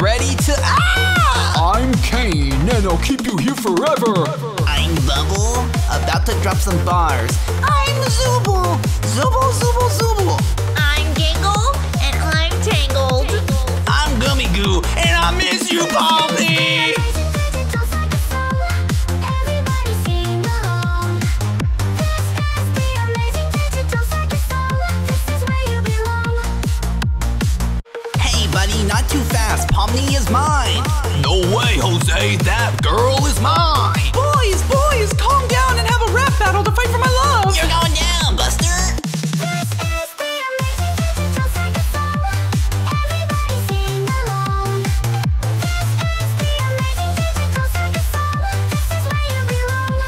I'm ready to... Ah! I'm Kane, and I'll keep you here forever. I'm Bubble, about to drop some bars. I'm Zooble, Zooble, Zooble, Zooble. I'm Gingle, and I'm Tangled. I'm Gummy Goo, and I miss you, Pomni. Not too fast, Pomni is mine. No way, Jose, that girl is mine. Boys, boys, calm down and have a rap battle to fight for my love. You're going down, Buster. This is the amazing teacher, just like a solo. Everybody sing along. This is the amazing teacher, just like a solo. This is where you belong.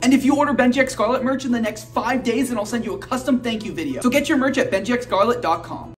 And if you order BENJIxScarlett merch in the next 5 days, then I'll send you a custom thank you video. So get your merch at BENJIxScarlett.com.